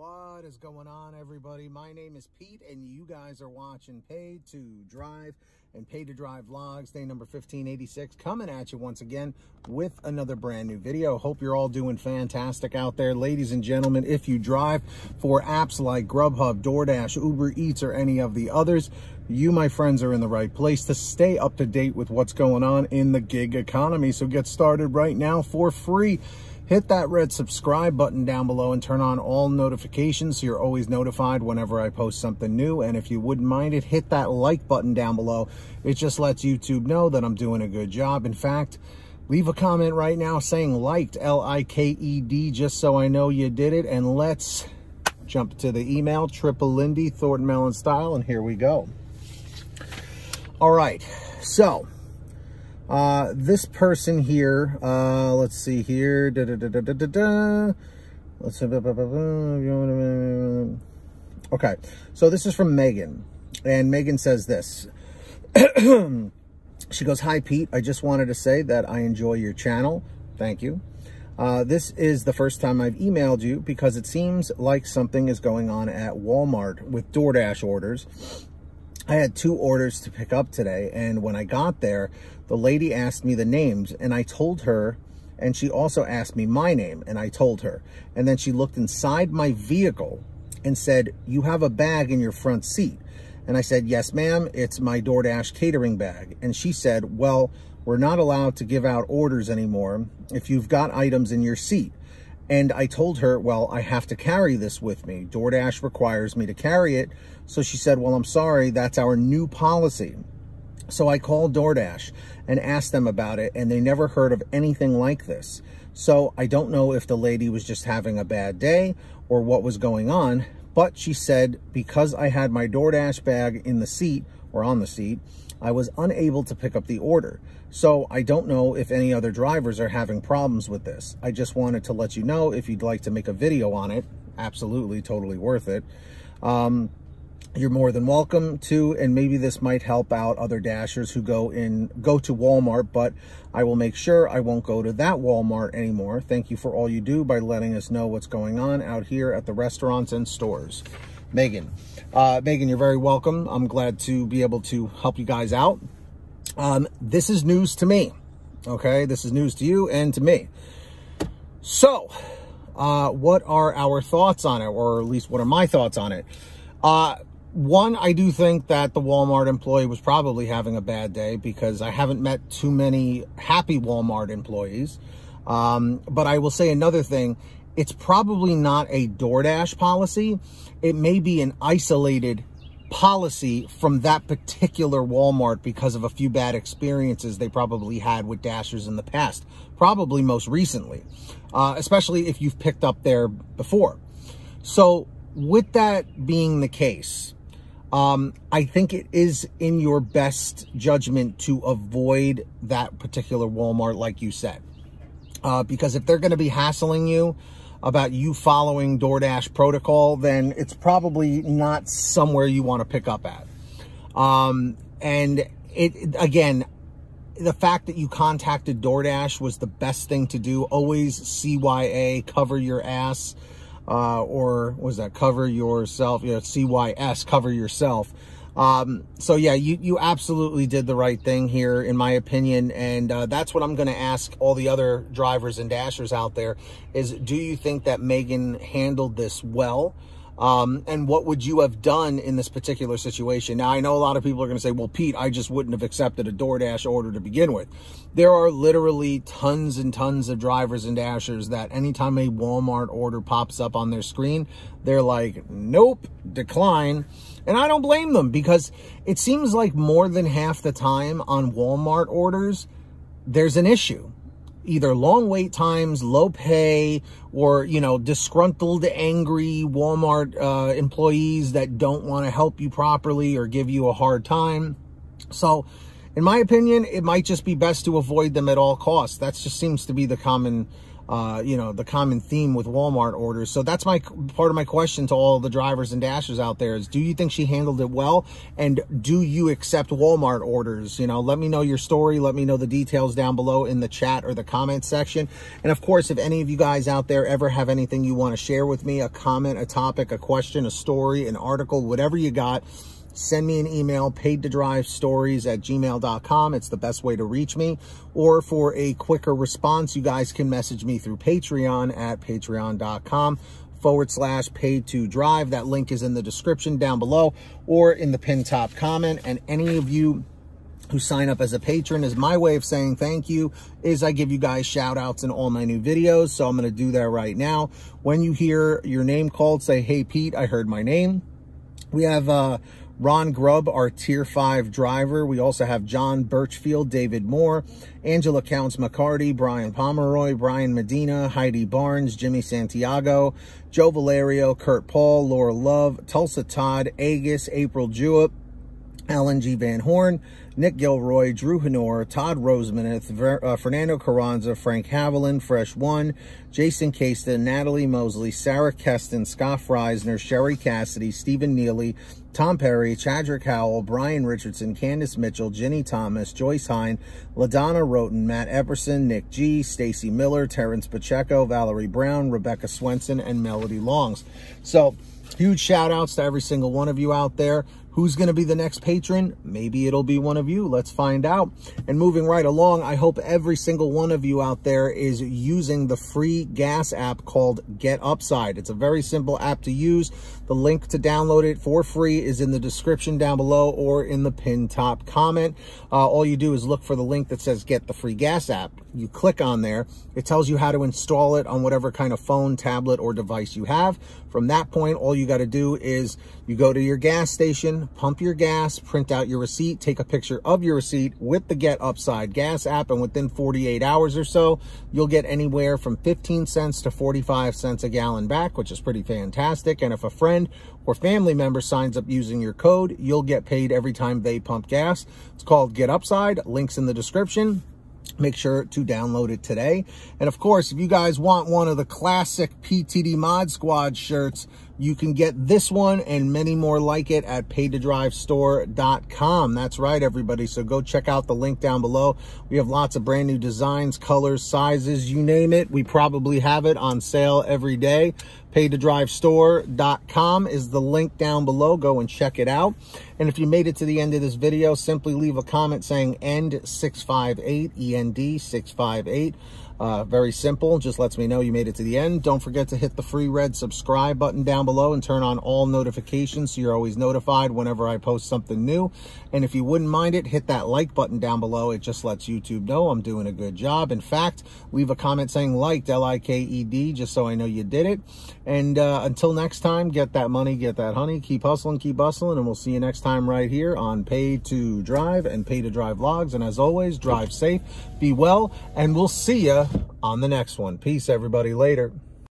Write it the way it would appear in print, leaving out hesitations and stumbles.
What is going on, everybody? My name is Pete, and you guys are watching Paid to Drive and Paid to Drive Vlogs, day number 1586, coming at you once again with another brand new video. Hope you're all doing fantastic out there. Ladies and gentlemen, if you drive for apps like GrubHub, DoorDash, Uber Eats, or any of the others, you, my friends, are in the right place to stay up to date with what's going on in the gig economy. So get started right now for free. Hit that red subscribe button down below and turn on all notifications so you're always notified whenever I post something new. And if you wouldn't mind it, hit that like button down below. It just lets YouTube know that I'm doing a good job. In fact, leave a comment right now saying liked, L-I-K-E-D, just so I know you did it. And let's jump to the email, Triple Lindy, Thornton Mellon style, and here we go. All right, so... this person here, let's see here. Okay, so this is from Megan, and Megan says this. She goes, "Hi Pete, I just wanted to say that I enjoy your channel." Thank you. This is the first time I've emailed you because it seems like something is going on at Walmart with DoorDash orders. I had two orders to pick up today, and when I got there, the lady asked me the names, and I told her, and she also asked me my name, and I told her. And then she looked inside my vehicle and said, "You have a bag in your front seat." And I said, "Yes, ma'am, it's my DoorDash catering bag." And she said, "Well, we're not allowed to give out orders anymore if you've got items in your seat." And I told her, "Well, I have to carry this with me. DoorDash requires me to carry it." So she said, "Well, I'm sorry, that's our new policy." So I called DoorDash and asked them about it, and they never heard of anything like this. So I don't know if the lady was just having a bad day or what was going on, but she said, because I had my DoorDash bag in the seat or on the seat, I was unable to pick up the order. So I don't know if any other drivers are having problems with this. I just wanted to let you know if you'd like to make a video on it. Absolutely, totally worth it. You're more than welcome to, and maybe this might help out other dashers who go to Walmart, but I will make sure I won't go to that Walmart anymore. Thank you for all you do by letting us know what's going on out here at the restaurants and stores. Megan. Megan, you're very welcome. I'm glad to be able to help you guys out. This is news to me, okay? This is news to you and to me. So, what are our thoughts on it, or at least what are my thoughts on it? One, I do think that the Walmart employee was probably having a bad day because I haven't met too many happy Walmart employees. But I will say another thing. It's probably not a DoorDash policy. It may be an isolated policy from that particular Walmart because of a few bad experiences they probably had with dashers in the past, probably most recently, especially if you've picked up there before. So with that being the case, I think it is in your best judgment to avoid that particular Walmart, like you said, because if they're going to be hassling you about you following DoorDash protocol, then it's probably not somewhere you want to pick up at. And it, again, the fact that you contacted DoorDash was the best thing to do. Always CYA, cover your ass, or was that cover yourself? You know, CYS, cover yourself. So yeah, you absolutely did the right thing here, in my opinion. And, that's what I'm going to ask all the other drivers and dashers out there is, do you think that Megan handled this well? And what would you have done in this particular situation? Now, I know a lot of people are going to say, well, Pete, I just wouldn't have accepted a DoorDash order to begin with. There are literally tons and tons of drivers and dashers that anytime a Walmart order pops up on their screen, they're like, nope, decline. And I don't blame them because it seems like more than half the time on Walmart orders, there's an issue. Either long wait times, low pay, or, you know, disgruntled, angry Walmart employees that don't want to help you properly or give you a hard time. So, in my opinion, it might just be best to avoid them at all costs. That just seems to be the common you know, the common theme with Walmart orders. So that's my part of my question to all the drivers and dashers out there is, do you think she handled it well? And do you accept Walmart orders? You know, let me know your story. Let me know the details down below in the chat or the comment section. And of course, if any of you guys out there ever have anything you want to share with me, a comment, a topic, a question, a story, an article, whatever you got, send me an email, paidtodrivestories@gmail.com. It's the best way to reach me. Or for a quicker response, you guys can message me through Patreon at patreon.com/paidtodrive. That link is in the description down below or in the pinned top comment. And any of you who sign up as a patron, is my way of saying thank you, is I give you guys shout outs in all my new videos. So I'm going to do that right now. When you hear your name called, say, "Hey Pete, I heard my name." We have Ron Grubb, our tier 5 driver. We also have John Birchfield, David Moore, Angela Counts McCarty, Brian Pomeroy, Brian Medina, Heidi Barnes, Jimmy Santiago, Joe Valerio, Kurt Paul, Laura Love, Tulsa Todd, Agus, April Jewett, Alan G. Van Horn, Nick Gilroy, Drew Honor, Todd Rosemanith, Fernando Carranza, Frank Haviland, Fresh One, Jason Caston, Natalie Mosley, Sarah Keston, Scott Reisner, Sherry Cassidy, Stephen Neely, Tom Perry, Chadrick Howell, Brian Richardson, Candace Mitchell, Ginny Thomas, Joyce Hine, LaDonna Roten, Matt Epperson, Nick G, Stacy Miller, Terrence Pacheco, Valerie Brown, Rebecca Swenson, and Melody Longs. So huge shout outs to every single one of you out there. Who's going to be the next patron? Maybe it'll be one of you. Let's find out. And moving right along, I hope every single one of you out there is using the free gas app called Get Upside. It's a very simple app to use. The link to download it for free is in the description down below or in the pinned top comment. All you do is look for the link that says Get the Free Gas App. You click on there. It tells you how to install it on whatever kind of phone, tablet, or device you have. From that point, all you got to do is you go to your gas station, pump your gas, print out your receipt, take a picture of your receipt with the Get Upside gas app, and within 48 hours or so, you'll get anywhere from 15 cents to 45 cents a gallon back, which is pretty fantastic. And if a friend or family member signs up using your code, you'll get paid every time they pump gas. It's called Get Upside. Links in the description. Make sure to download it today. And of course, if you guys want one of the classic PTD Mod Squad shirts, you can get this one and many more like it at paidtodrivestore.com. That's right, everybody. So go check out the link down below. We have lots of brand new designs, colors, sizes, you name it. We probably have it on sale every day. paidtodrivestore.com is the link down below. Go and check it out. And if you made it to the end of this video, simply leave a comment saying end 658, END 658. Very simple, just lets me know you made it to the end. Don't forget to hit the free red subscribe button down below and turn on all notifications so you're always notified whenever I post something new. And if you wouldn't mind it, hit that like button down below. It just lets YouTube know I'm doing a good job. In fact, leave a comment saying liked, L-I-K-E-D, just so I know you did it. And until next time, get that money, get that honey, keep hustling, and we'll see you next time right here on Paid to Drive and Paid to Drive Vlogs. And as always, drive safe, be well, and we'll see you on the next one. Peace, everybody. Later.